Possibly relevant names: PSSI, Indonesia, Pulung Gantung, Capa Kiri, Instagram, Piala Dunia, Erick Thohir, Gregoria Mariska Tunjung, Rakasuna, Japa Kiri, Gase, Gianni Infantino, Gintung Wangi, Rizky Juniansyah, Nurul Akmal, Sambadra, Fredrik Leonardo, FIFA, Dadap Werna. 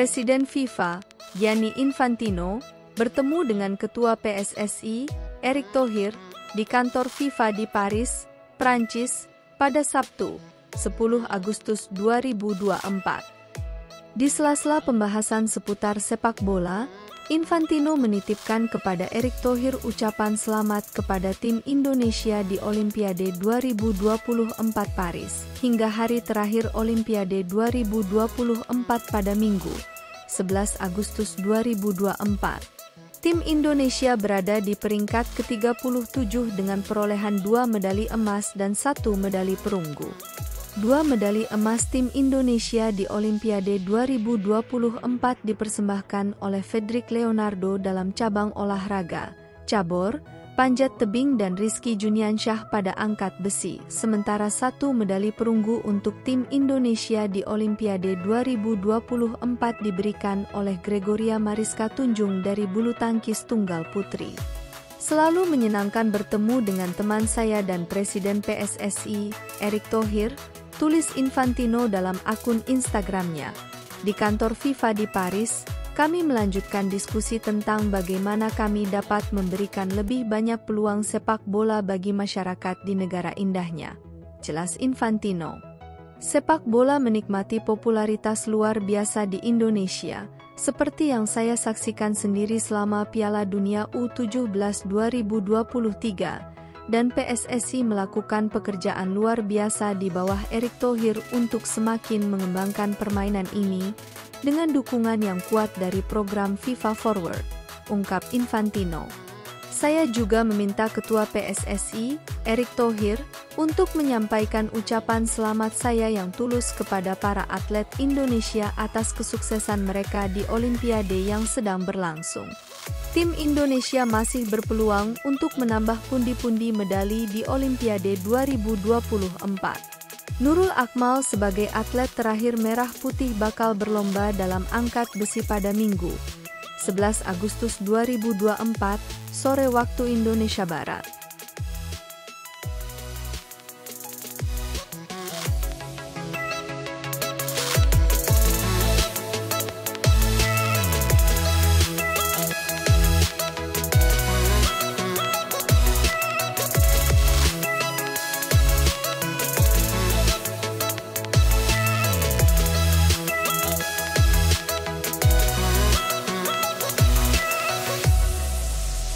Presiden FIFA, Gianni Infantino, bertemu dengan Ketua PSSI, Erick Thohir, di kantor FIFA di Paris, Prancis, pada Sabtu, 10 Agustus 2024. Di sela-sela pembahasan seputar sepak bola, Infantino menitipkan kepada Erick Thohir ucapan selamat kepada tim Indonesia di Olimpiade 2024 Paris hingga hari terakhir Olimpiade 2024 pada Minggu, 11 Agustus 2024. Tim Indonesia berada di peringkat ke-37 dengan perolehan 2 medali emas dan 1 medali perunggu. 2 medali emas tim Indonesia di Olimpiade 2024 dipersembahkan oleh Fredrik Leonardo dalam cabang olahraga, cabor, panjat tebing dan Rizky Juniansyah pada angkat besi. Sementara 1 medali perunggu untuk tim Indonesia di Olimpiade 2024 diberikan oleh Gregoria Mariska Tunjung dari bulu tangkis tunggal putri. Selalu menyenangkan bertemu dengan teman saya dan Presiden PSSI, Erick Thohir, tulis Infantino dalam akun Instagramnya. Di kantor FIFA di Paris, kami melanjutkan diskusi tentang bagaimana kami dapat memberikan lebih banyak peluang sepak bola bagi masyarakat di negara indahnya, jelas Infantino. Sepak bola menikmati popularitas luar biasa di Indonesia, seperti yang saya saksikan sendiri selama Piala Dunia U17 2023. Dan PSSI melakukan pekerjaan luar biasa di bawah Erick Thohir untuk semakin mengembangkan permainan ini dengan dukungan yang kuat dari program FIFA Forward, ungkap Infantino. Saya juga meminta Ketua PSSI, Erick Thohir, untuk menyampaikan ucapan selamat saya yang tulus kepada para atlet Indonesia atas kesuksesan mereka di Olimpiade yang sedang berlangsung. Tim Indonesia masih berpeluang untuk menambah pundi-pundi medali di Olimpiade 2024. Nurul Akmal sebagai atlet terakhir merah putih bakal berlomba dalam angkat besi pada Minggu, 11 Agustus 2024, sore waktu Indonesia Barat.